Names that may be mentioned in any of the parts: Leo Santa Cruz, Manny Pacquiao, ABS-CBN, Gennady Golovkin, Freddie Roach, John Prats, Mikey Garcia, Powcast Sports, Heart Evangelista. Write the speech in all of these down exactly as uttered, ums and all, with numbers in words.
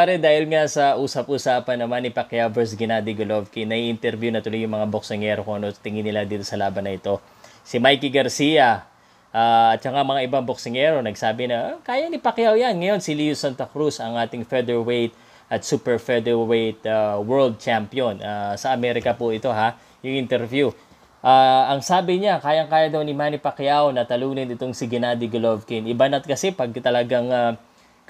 Pare, dahil nga sa usap-usapan naman ni Pacquiao versus Gennady Golovkin, nai-interview na tuloy yung mga boksingero kung ano tingin nila dito sa laban na ito. Si Mikey Garcia uh, at saka mga ibang boksingero nagsabi na, oh, kaya ni Pacquiao yan. Ngayon si Leo Santa Cruz, ang ating featherweight at super featherweight uh, world champion. Uh, sa Amerika po ito ha, yung interview. Uh, ang sabi niya, kayang-kaya daw ni Manny Pacquiao na talunin itong si Gennady Golovkin. Iba na kasi pag talagang uh,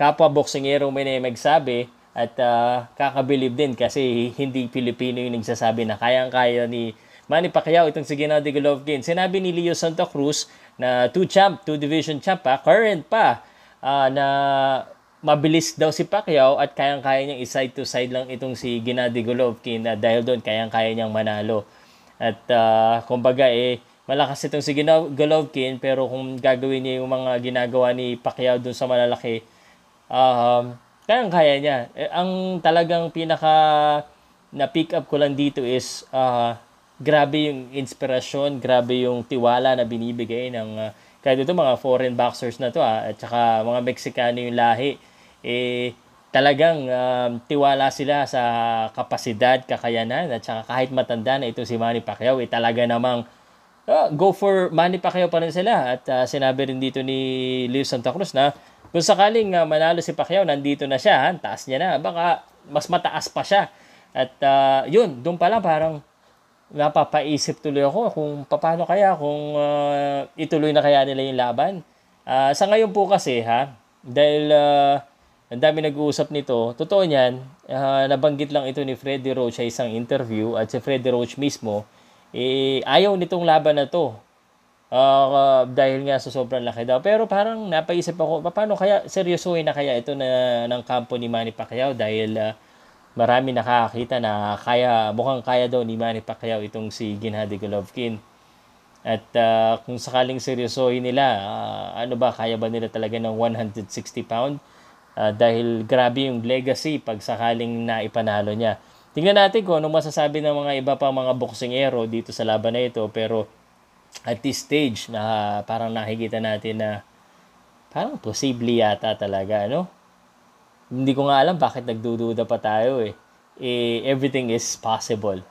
kapwa boksingero may nagsabi at uh, kakabilib din kasi hindi Pilipino yung nagsasabi na kayang-kaya ni Manny Pacquiao itong si Gennady Golovkin. Sinabi ni Leo Santa Cruz na two champ, two division champ pa, current pa, uh, na mabilis daw si Pacquiao at kayang-kaya niyang side to side lang itong si Gennady Golovkin uh, dahil doon kayang-kaya niyang manalo. At uh, kumbaga eh, malakas itong si Golovkin pero kung gagawin niya yung mga ginagawa ni Pacquiao dun sa malalaki, uh, kayang-kaya niya. Eh, ang talagang pinaka na-pick up ko lang dito is uh, grabe yung inspirasyon, grabe yung tiwala na binibigay ng uh, kahit ito mga foreign boxers na to ah, at saka mga Meksikano yung lahi. Eh, talagang um, tiwala sila sa kapasidad, kakayanan, at saka kahit matanda na ito si Manny Pacquiao, eh, talaga namang uh, go for Manny Pacquiao pa rin sila. At uh, sinabi rin dito ni Leo Santa Cruz na kung sakaling uh, manalo si Pacquiao, nandito na siya, ha? Taas niya na, baka mas mataas pa siya. At uh, yun, doon pala parang napapaisip tuloy ako kung paano kaya, kung uh, ituloy na kaya nila yung laban. Uh, sa ngayon po kasi, ha, dahil... Uh, ang dami nag-uusap nito. Totoo niyan, uh, nabanggit lang ito ni Freddie Roach sa isang interview at si Freddie Roach mismo, eh, ayaw nitong laban na to uh, uh, dahil nga sa sobrang laki daw. Pero parang napaisip ako, paano kaya, seryosohin na kaya ito na, ng kampo ni Manny Pacquiao dahil uh, marami nakakita na kaya, mukhang kaya daw ni Manny Pacquiao itong si Gennady Golovkin. At uh, kung sakaling seryosohin nila, uh, ano ba, kaya ba nila talaga ng one hundred sixty pound? Uh, dahil grabe yung legacy pag sakaling naipanalo niya. Tingnan natin kung anong masasabi ng mga iba pa mga boksingero dito sa laban na ito. Pero at this stage, na parang nakikita natin na parang posible yata talaga, ano? Hindi ko nga alam bakit nagdududa pa tayo eh. eh everything is possible.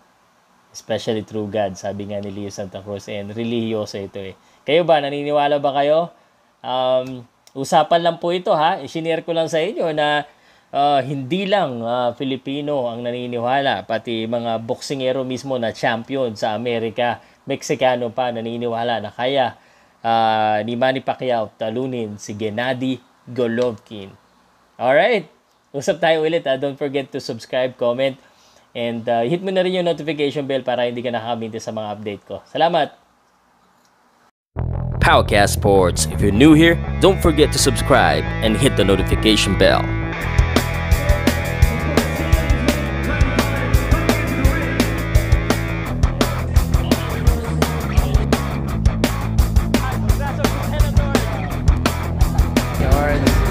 Especially through God, sabi nga ni Leo Santa Cruz. And religyoso ito eh. Kayo ba? Naniniwala ba kayo? Um... Usapan lang po ito ha, i-share ko lang sa inyo na uh, hindi lang uh, Filipino ang naniniwala, pati mga boksingero mismo na champion sa Amerika, Meksikano pa naniniwala na kaya uh, ni Manny Pacquiao talunin si Gennady Golovkin. Alright, usap tayo ulit ha. Don't forget to subscribe, comment, and uh, hit mo na rin yung notification bell para hindi ka nakakaminti sa mga update ko. Salamat! Powcast Sports. If you're new here, don't forget to subscribe and hit the notification bell. Yards.